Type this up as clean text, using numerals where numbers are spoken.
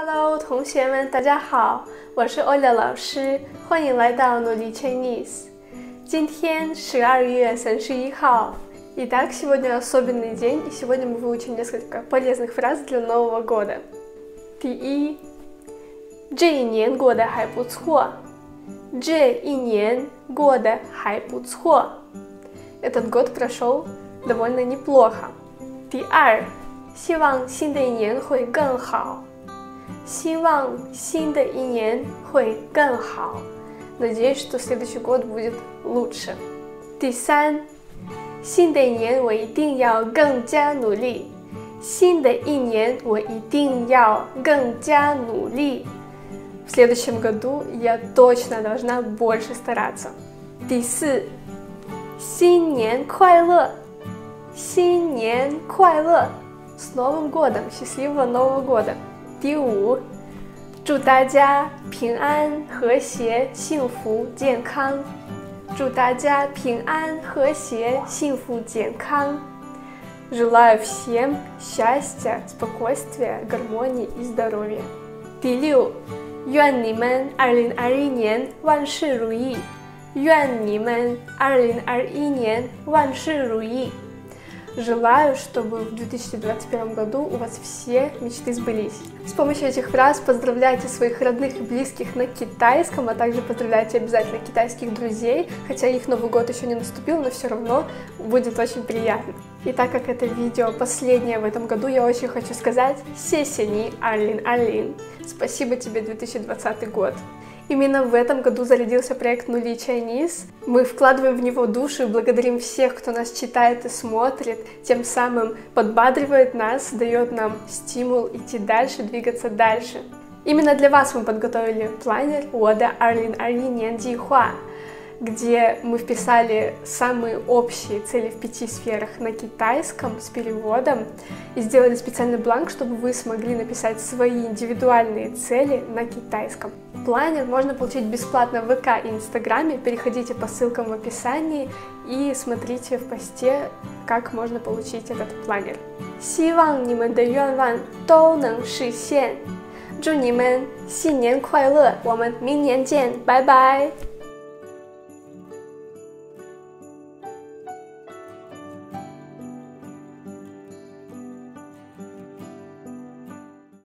Hello， 同学们，大家好，我是 Ola 老师，欢迎来到 Nuli Chinese。今天12月31号，итак, сегодня особенный день, и сегодня мы выучим несколько полезных фраз для Нового года. 第一，这一年过得还不错。这一年过得还不错。Этот год прошел довольно неплохо. 第二，希望新的一年会更好。希望新的一年会更好。Надеюсь, что следующий год будет лучше. 第三，新的一年我一定要更加努力。新的一年我一定要更加努力。В следующем году я точно должна больше стараться. 第四，新年快乐！新年快乐！С Новым годом! Счастливого Нового года! 第五，祝大家平安、和谐、幸福、健康。祝大家平安、和谐、幸福、健康。Желаю всем счастья, спокойствия, гармонии и здоровья. 第六，愿你们2021年万事如意。愿你们2021年万事如意。Желаю, чтобы в 2021 году у вас все мечты сбылись. С помощью этих фраз поздравляйте своих родных и близких на китайском, а также поздравляйте обязательно китайских друзей, хотя их Новый год еще не наступил, но все равно будет очень приятно. И так как это видео последнее в этом году, я очень хочу сказать сесени Алин Алин. Спасибо тебе, 2020 год. Именно в этом году зародился проект Nuli Chinese. Мы вкладываем в него душу и благодарим всех, кто нас читает и смотрит, тем самым подбадривает нас, дает нам стимул идти дальше, двигаться дальше. Именно для вас мы подготовили планер Ода Арлин Арлиньян Дихуа, где мы вписали самые общие цели в 5 сферах на китайском с переводом и сделали специальный бланк, чтобы вы смогли написать свои индивидуальные цели на китайском. Планер можно получить бесплатно в ВК и Инстаграме, переходите по ссылкам в описании и смотрите в посте, как можно получить этот планер. 希望你们的愿望都能实现，祝你们新年快乐，我们明年见，拜拜。